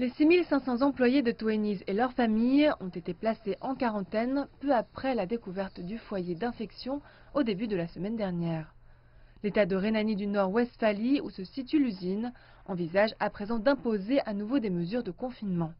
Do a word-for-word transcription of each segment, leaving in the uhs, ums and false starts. Les six mille cinq cents employés de Tönnies et leurs familles ont été placés en quarantaine peu après la découverte du foyer d'infection au début de la semaine dernière. L'État de Rhénanie-du-Nord-Westphalie, où se situe l'usine, envisage à présent d'imposer à nouveau des mesures de confinement.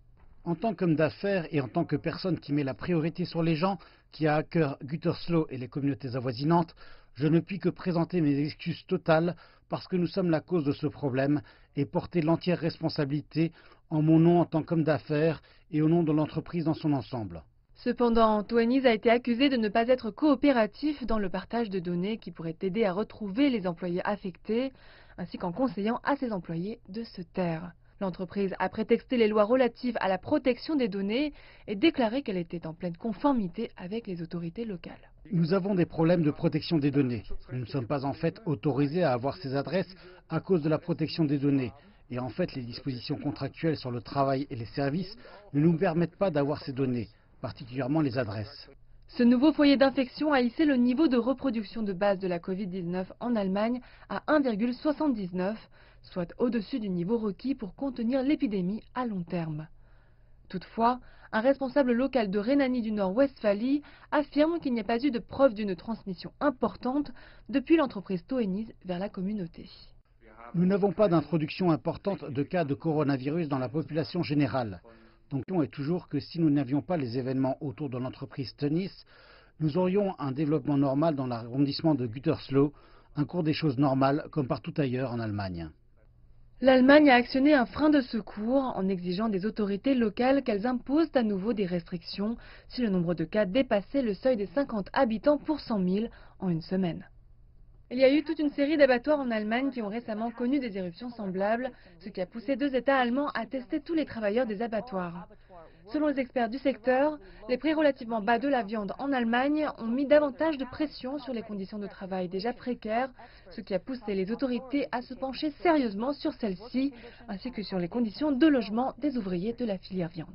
En tant qu'homme d'affaires et en tant que personne qui met la priorité sur les gens, qui a à cœur Gütersloh et les communautés avoisinantes, je ne puis que présenter mes excuses totales parce que nous sommes la cause de ce problème et porter l'entière responsabilité en mon nom en tant qu'homme d'affaires et au nom de l'entreprise dans son ensemble. Cependant, Antoinis a été accusé de ne pas être coopératif dans le partage de données qui pourraient aider à retrouver les employés affectés, ainsi qu'en conseillant à ses employés de se taire. L'entreprise a prétexté les lois relatives à la protection des données et déclaré qu'elle était en pleine conformité avec les autorités locales. Nous avons des problèmes de protection des données. Nous ne sommes pas en fait autorisés à avoir ces adresses à cause de la protection des données. Et en fait, les dispositions contractuelles sur le travail et les services ne nous permettent pas d'avoir ces données, particulièrement les adresses. Ce nouveau foyer d'infection a hissé le niveau de reproduction de base de la Covid dix-neuf en Allemagne à un virgule soixante-dix-neuf, soit au-dessus du niveau requis pour contenir l'épidémie à long terme. Toutefois, un responsable local de Rhénanie-du-Nord-Westphalie affirme qu'il n'y a pas eu de preuve d'une transmission importante depuis l'entreprise Tönnies vers la communauté. Nous n'avons pas d'introduction importante de cas de coronavirus dans la population générale. Donc, on est toujours que si nous n'avions pas les événements autour de l'entreprise Tönnies, nous aurions un développement normal dans l'arrondissement de Gütersloh, un cours des choses normales comme partout ailleurs en Allemagne. L'Allemagne a actionné un frein de secours en exigeant des autorités locales qu'elles imposent à nouveau des restrictions si le nombre de cas dépassait le seuil des cinquante habitants pour cent mille en une semaine. Il y a eu toute une série d'abattoirs en Allemagne qui ont récemment connu des éruptions semblables, ce qui a poussé deux États allemands à tester tous les travailleurs des abattoirs. Selon les experts du secteur, les prix relativement bas de la viande en Allemagne ont mis davantage de pression sur les conditions de travail déjà précaires, ce qui a poussé les autorités à se pencher sérieusement sur celles-ci, ainsi que sur les conditions de logement des ouvriers de la filière viande.